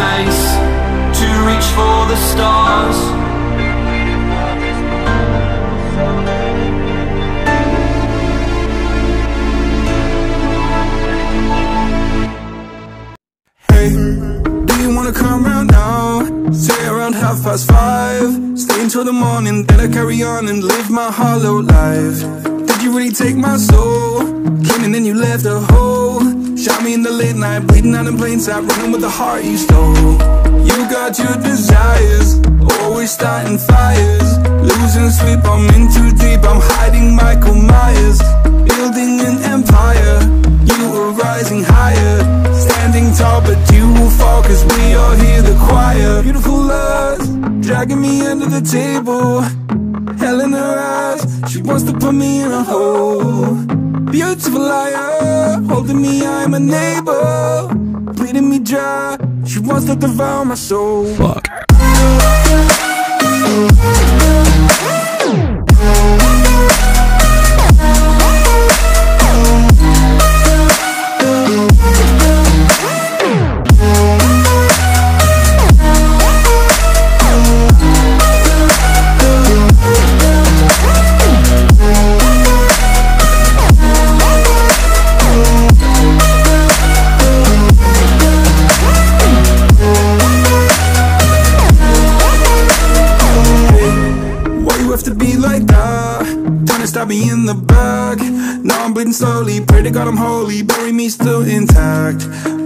face to reach for the stars. Hey, do you wanna come round now? Say around 5:30. Stay until the morning, then I carry on and live my hollow life. Did you really take my soul? Came and then you left a hole. Shot me in the late night, bleeding out in plain sight, running with the heart you stole. You got your desires, always starting fires. Losing sleep, I'm in too deep, I'm hiding Michael Myers. Building an empire, you are rising higher. Standing tall, but you will fall, cause we all hear the choir. Beautiful lies, dragging me under the table. Hell in her eyes, she wants to put me in a hole. Beautiful liar, holding me, I'm unable. Bleeding me dry, she wants to devour my soul. Fuck. Stab me in the back, now I'm bleeding slowly. Pray to God I'm holy, bury me still intact.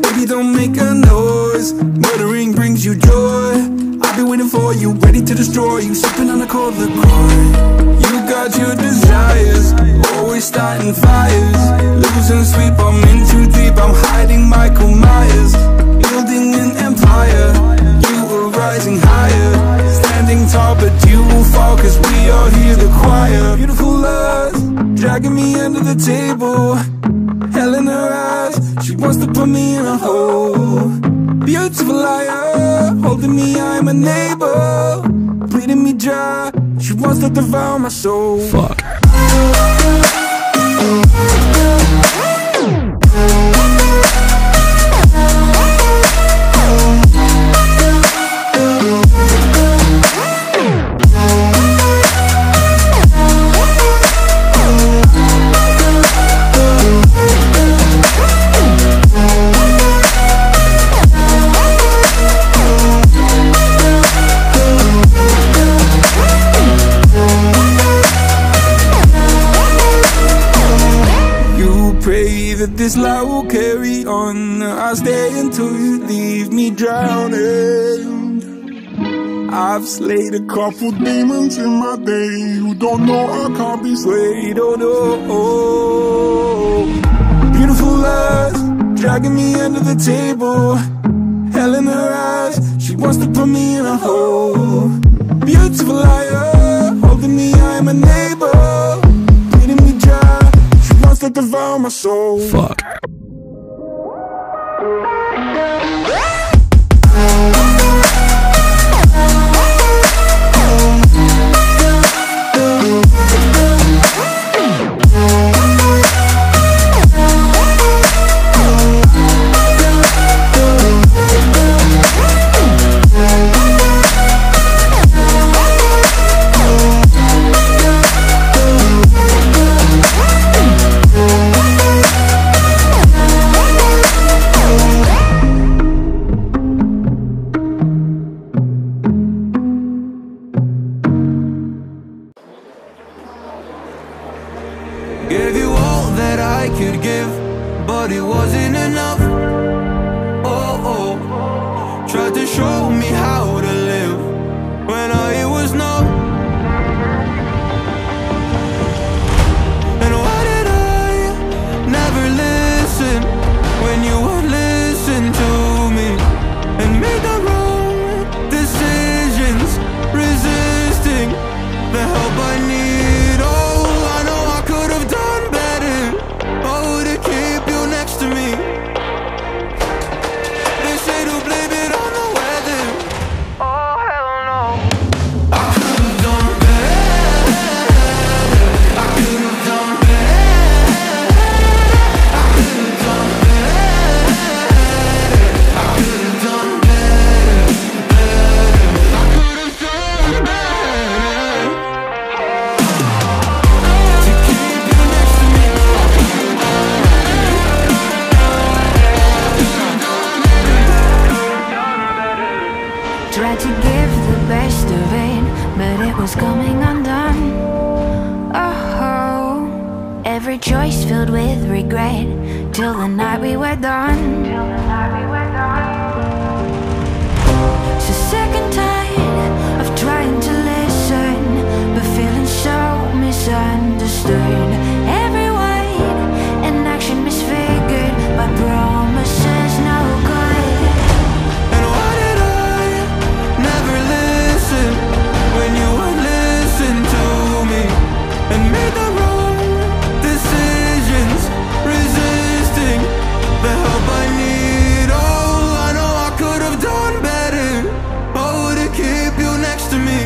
Baby, don't make a noise, murdering brings you joy. I've been waiting for you, ready to destroy you, sipping on a cold liqueur. You got your desires, always starting fires. Losing sleep, I'm in too deep, I'm hiding Michael Myers. Building an empire, you are rising higher. Standing tall, but you will fall, cause we all hear the choir. Beautiful lies, dragging me under the table. Hell in her eyes, she wants to put me in a hole. Beautiful liar, holding me, I'm unable. Bleeding me dry, she wants to devour my soul. Fuck. That this light will carry on. I'll stay until you leave me drowning. I've slayed a couple demons in my day. You don't know I can't be slayed, oh no, oh. Beautiful lies, dragging me under the table. Hell in her eyes, she wants to put me in a hole. Beautiful liar, holding me, I'm a neighbor. Bleeding me dry, to devour my soul. Fuck. was coming undone. Oh, every choice filled with regret till the night we were done. So sick and tired of trying to listen, but feeling so misunderstood. Every word and action misfigured by promises no good. And why did I never listen when you would listen to me and made the wrong decisions, resisting the help I need? Oh, I know I could have done better, oh, to keep you next to me.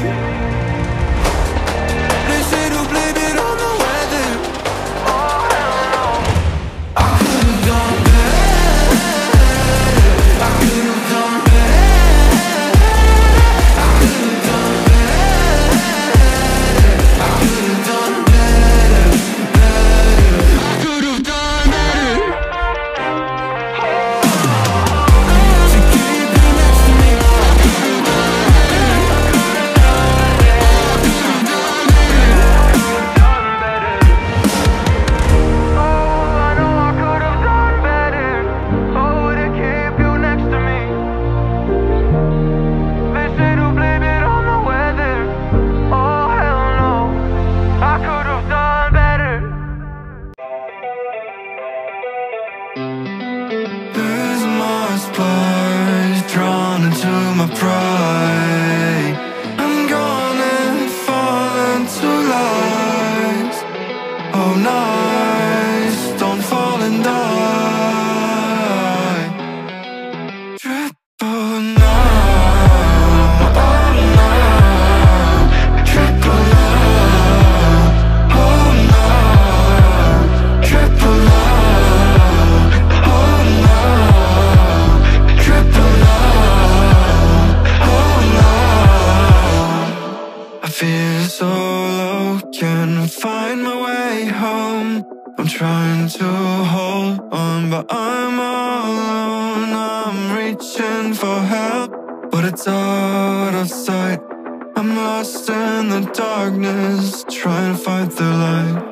Darkness, trying to fight the light.